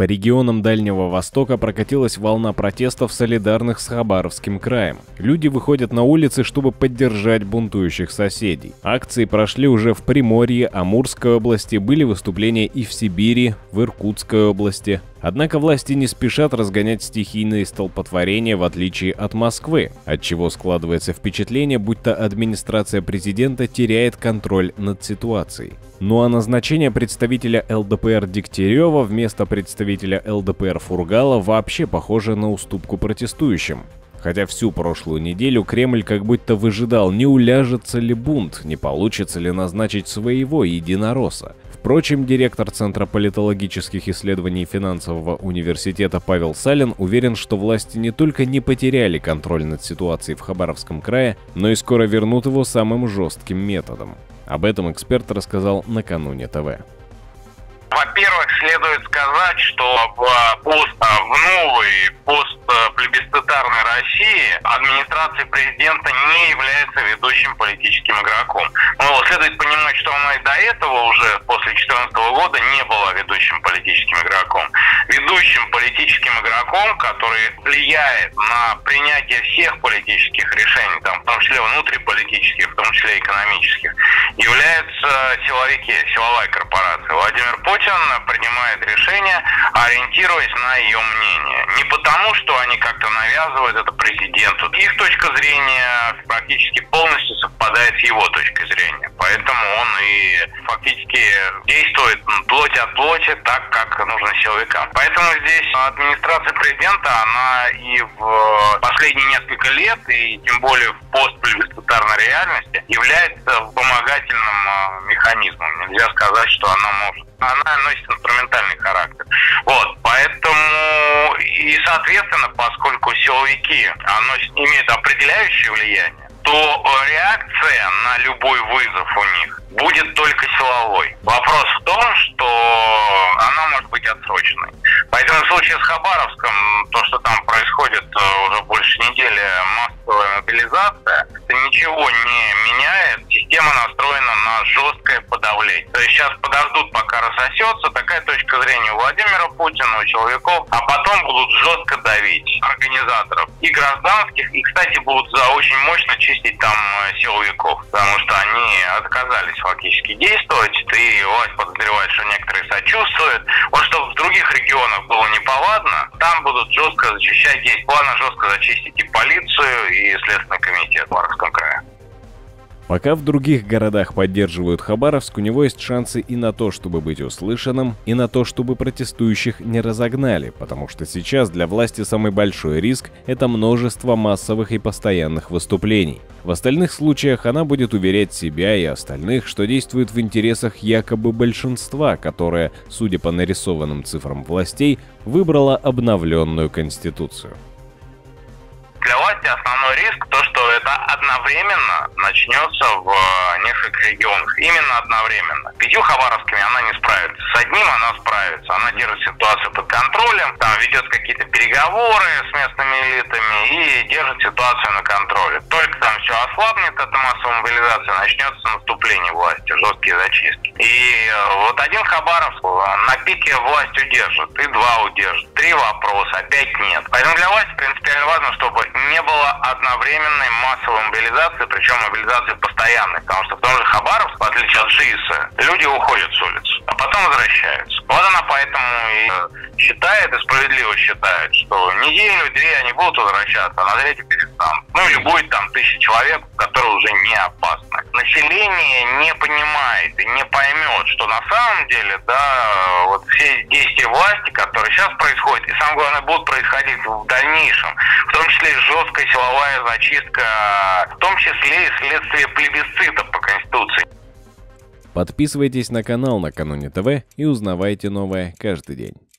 По регионам Дальнего Востока прокатилась волна протестов, солидарных с Хабаровским краем. Люди выходят на улицы, чтобы поддержать бунтующих соседей. Акции прошли уже в Приморье, Амурской области, были выступления и в Сибири, в Иркутской области. Однако власти не спешат разгонять стихийные столпотворения, в отличие от Москвы, отчего складывается впечатление, будто администрация президента теряет контроль над ситуацией. Ну а назначение представителя ЛДПР Дегтярева вместо представителя ЛДПР Фургала вообще похоже на уступку протестующим. Хотя всю прошлую неделю Кремль как будто выжидал, не уляжется ли бунт, не получится ли назначить своего единоросса. Впрочем, директор Центра политологических исследований Финансового университета Павел Салин уверен, что власти не только не потеряли контроль над ситуацией в Хабаровском крае, но и скоро вернут его самым жестким методом. Об этом эксперт рассказал НаканунеТВ. Во-первых, следует сказать, что в новой постплебисцитарной России администрация президента не является ведущим политическим игроком. Но следует понимать, что она и до этого уже после 2014 года не была ведущим политическим игроком. Ведущим политическим игроком, который влияет на принятие всех политических решений, в том числе внутриполитических, в том числе экономических, являются силовики, силовая корпорация. Владимир Путин принимает решения, ориентируясь на ее мнение. Не потому, что они как-то навязывают это президенту. Их точка зрения практически полностью совпадает с его точкой зрения. Поэтому он и фактически действует плоть от плоти так, как нужно силовикам. Поэтому здесь администрация президента, она и в последние несколько лет, и тем более в постплебисцитарной реальности, является вспомогательным механизмом. Нельзя сказать, что она может. Она носит инструментальный характер. Поэтому и, соответственно, поскольку силовики имеют определяющее влияние, то реакция на любой вызов у них будет только силовой. Вопрос в том, что она может быть отсроченной. Поэтому в случае с Хабаровском, то, что там происходит уже больше недели, массовая мобилизация, это ничего не меняет. Система настроена на жесткое подавление. То есть сейчас подождут, пока рассосется. Такая точка зрения у Владимира Путина, у силовиков. А потом будут жестко давить организаторов и гражданских. И, кстати, будут очень мощно чистить там силовиков. Потому что они отказались фактически действовать. И власть подозревает, что некоторые сочувствуют. Вот чтобы в других регионах было неповадно, там будут жестко зачищать. Есть планы жестко зачистить и полицию, и Следственный комитет в Амурском крае. Пока в других городах поддерживают Хабаровск, у него есть шансы и на то, чтобы быть услышанным, и на то, чтобы протестующих не разогнали, потому что сейчас для власти самый большой риск – это множество массовых и постоянных выступлений. В остальных случаях она будет уверять себя и остальных, что действует в интересах якобы большинства, которое, судя по нарисованным цифрам властей, выбрало обновленную конституцию. Для власти основной риск – то, что это одновременно начнется в нескольких регионах. Именно одновременно. 5 хабаровскими она не справится. С одним она справится. Она держит ситуацию под контролем, там ведет какие-то переговоры с местными элитами и держит ситуацию на контроле. Только там все ослабнет, эта массовая мобилизация, начнется наступление власти, жесткие зачистки. И один Хабаровск на пике власть удержит, и 2 удержит, 3 вопроса, опять нет. Поэтому для власти принципиально важно, чтобы не было одновременной массовой мобилизации, причем мобилизации постоянной, потому что в том же Хабаровске, в отличие от ШИСа, люди уходят с улиц, а потом возвращаются. Она поэтому и считает, и справедливо считает, что неделю-две они будут возвращаться, а на третий перестанут. Или будет там 1000 человек, которые уже не опасны. Население не понимает и не поймет, что на самом деле, все действия власти, которые сейчас происходят, и самое главное, будут происходить в дальнейшем, в том числе жесткая силовая зачистка, в том числе и вследствие плебисцита по Конституции. Подписывайтесь на канал НаканунеТВ и узнавайте новое каждый день.